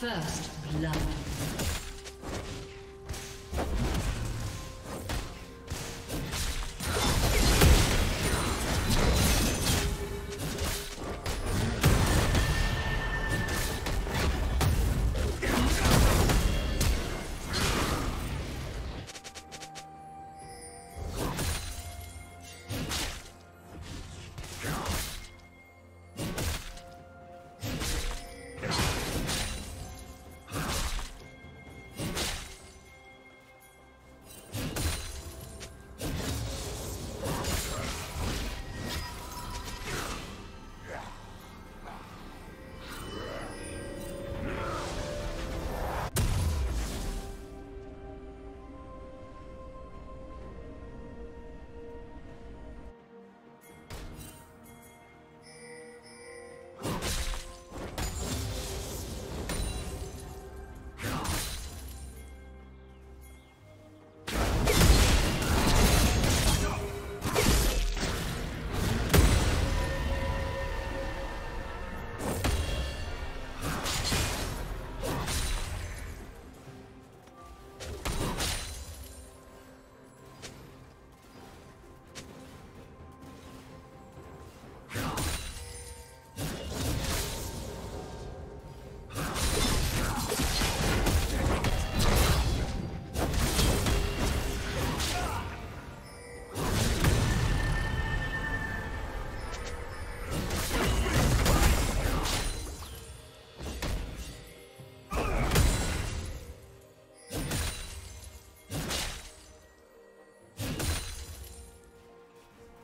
First blood.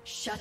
Shut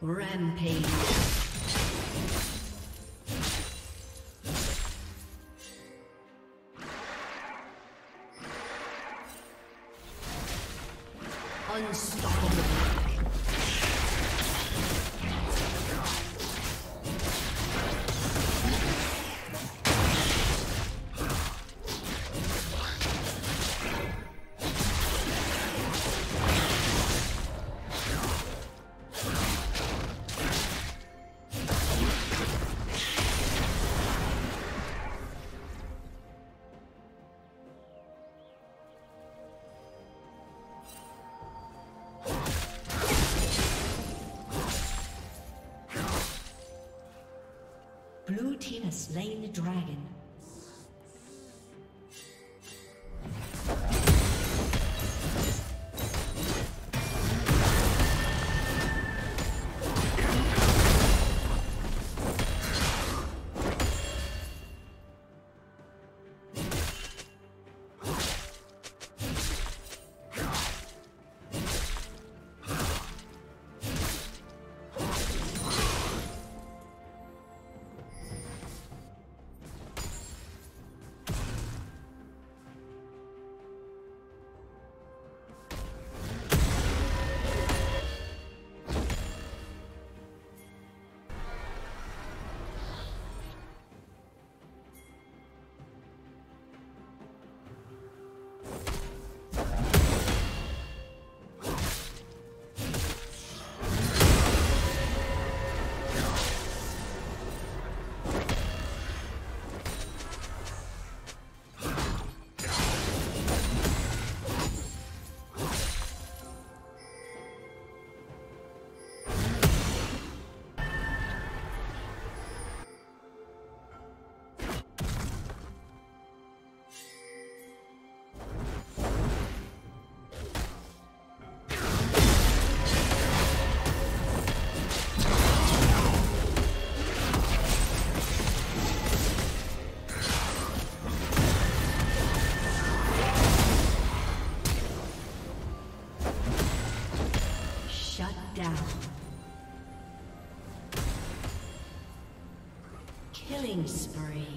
Rampage. Blue team has slain the dragon. Killing spree.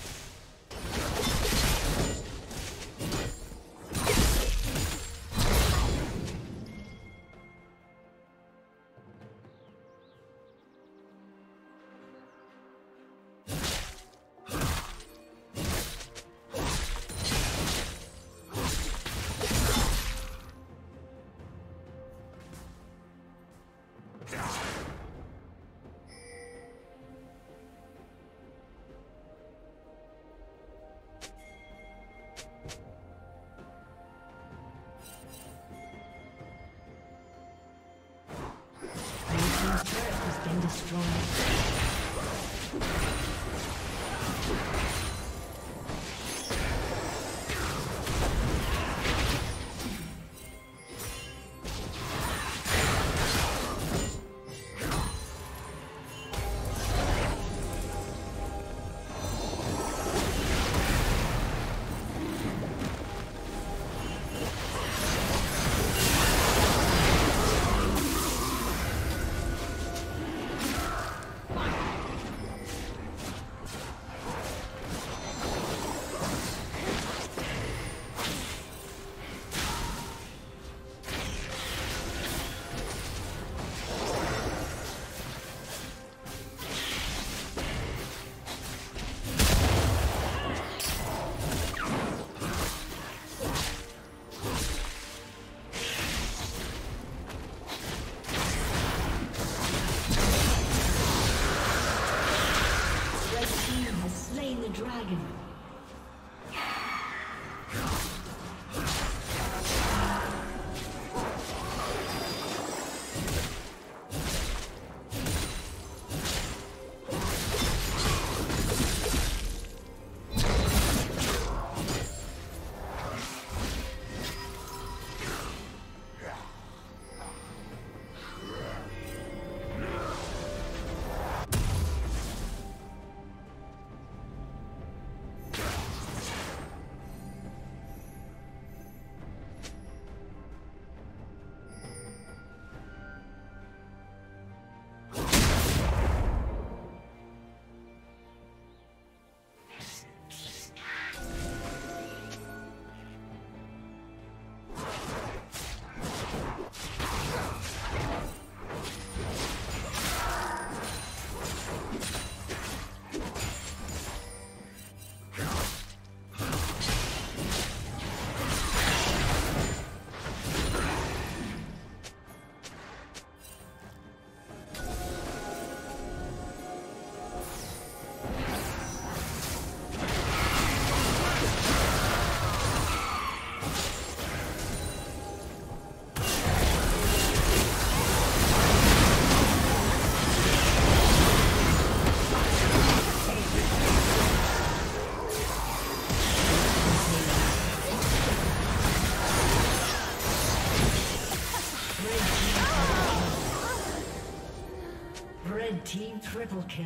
Triple kill.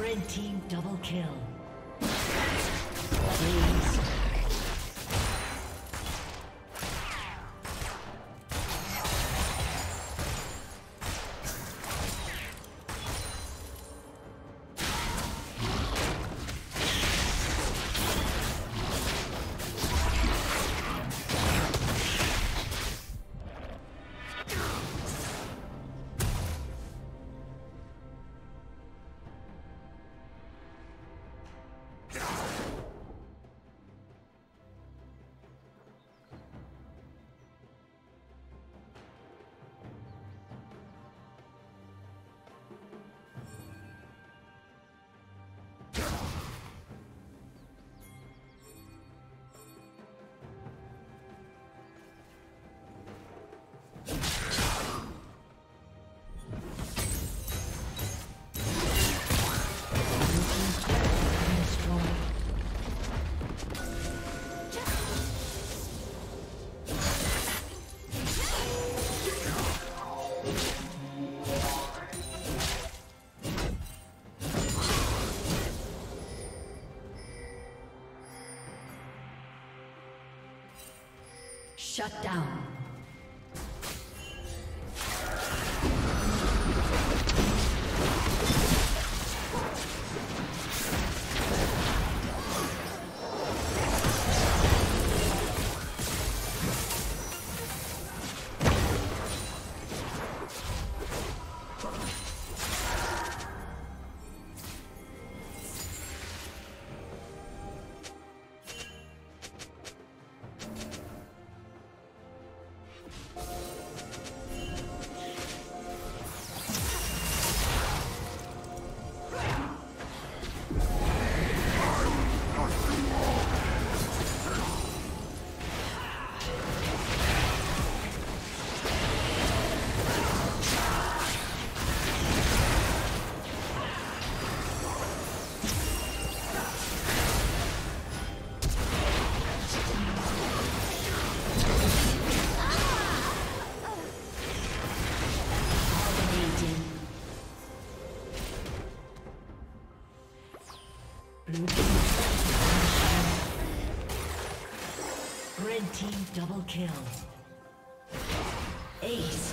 Red team double kill. Please. Shut down. Red team double kill. Ace.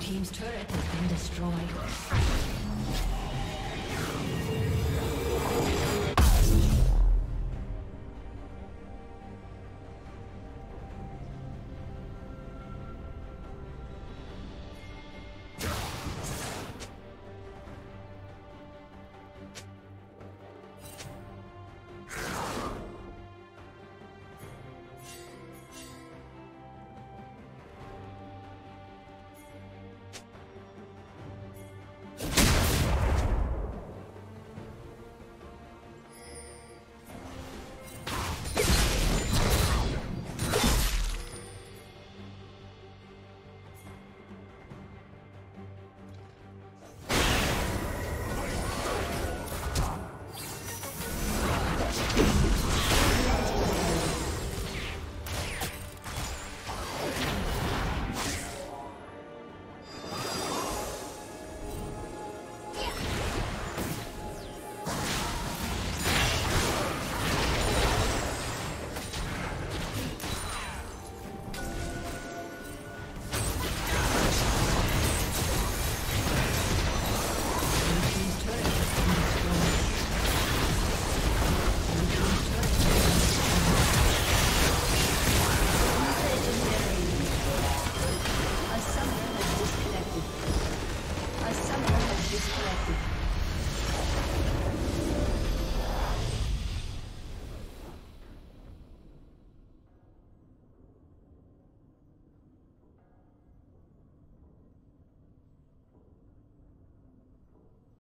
team's turret has been destroyed.